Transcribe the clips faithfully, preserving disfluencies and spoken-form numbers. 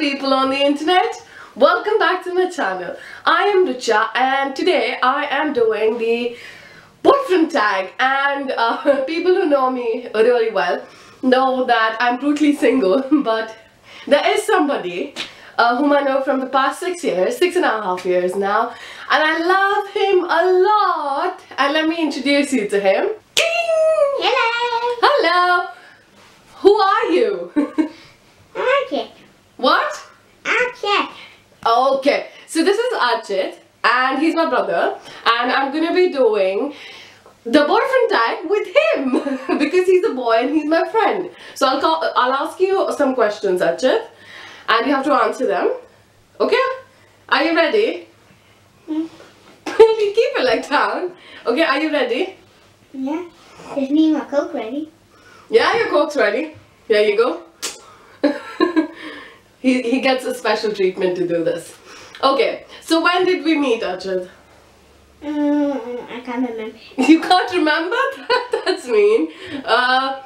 people on the internet, welcome back to my channel. I am Richa and today I am doing the boyfriend tag, and uh, people who know me really well know that I'm brutally single, but there is somebody uh, whom I know from the past six years, six and a half years now, and I love him a lot, and let me introduce you to him. Ding! Hello! Hello! Who are you? Achit. What? Achit. Okay, so this is Achit and he's my brother, and I'm gonna be doing the boyfriend tag with him because he's a boy and he's my friend. So I'll call, I'll ask you some questions, Achit, and you have to answer them. Okay? Are you ready? Mm. You keep it like that. Okay, are you ready? Yeah. Is me my Coke ready? Yeah, your Coke's ready. There you go. He, he gets a special treatment to do this. Okay, so when did we meet, Achit? Mm, I can't remember. You can't remember? That's mean. Uh,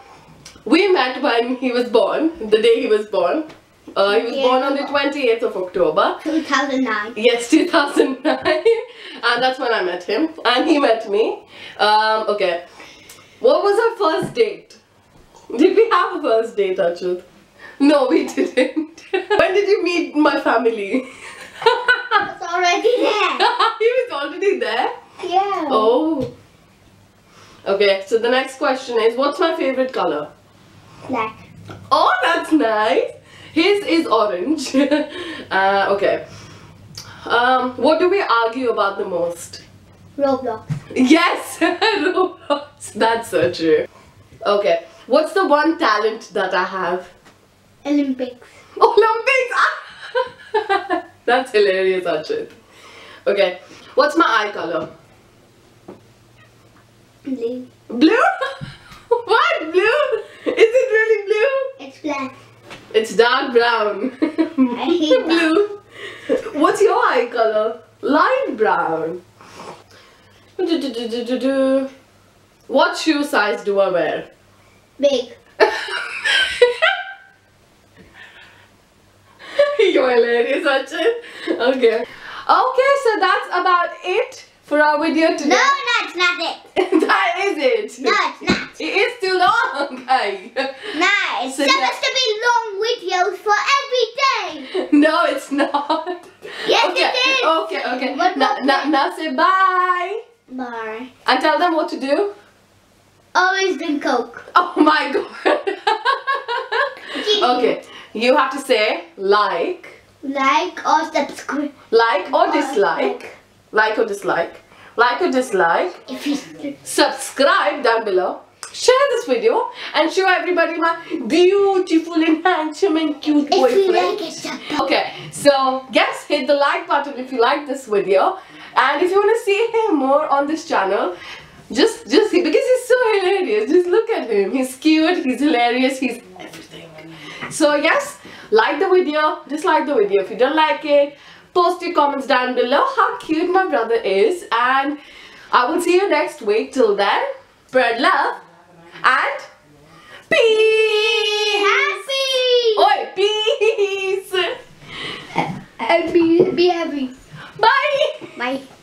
we met when he was born, the day he was born. Uh, he was born on the twenty-eighth of October. two thousand nine. Yes, two thousand nine. And that's when I met him. And he met me. Um, okay. What was our first date? Did we have a first date, Achit? No, we didn't. When did you meet my family? I was already there. He was already there? Yeah. Oh. Okay, so the next question is, what's my favorite color? Black. Oh, that's nice. His is orange. uh, okay. Um, what do we argue about the most? Roblox. Yes, Roblox. That's so true. Okay, what's the one talent that I have? Olympics. Olympics! That's hilarious, Achit. Okay, what's my eye color? Blue. Blue? What? Blue? Is it really blue? It's black. It's dark brown. I hate blue. That. What's your eye color? Light brown. What shoe size do I wear? Big. You're hilarious, Achit. Okay. Okay, so that's about it for our video today. No, no, it's not it. That is it. No, it's not. It is too long, guys. No, it's so supposed to be long videos for every day. No, it's not. Yes, okay. It is. Okay, okay. Now, now, now say bye. Bye. And tell them what to do. Always drink Coke. Oh my God. Okay. You have to say like, like or subscribe, like or dislike, like or dislike, like or dislike. If you subscribe down below, share this video, and show everybody my beautiful and handsome and cute boyfriend. If you like it, okay, so yes, hit the like button if you like this video, and if you want to see him more on this channel. Just, just because he's so hilarious, just look at him. He's cute, he's hilarious, he's everything. So yes, like the video, dislike the video if you don't like it. Post your comments down below how cute my brother is. And I will see you next week. Till then, spread love and peace. Happy. Oi, peace. And be, be happy. Bye. Bye.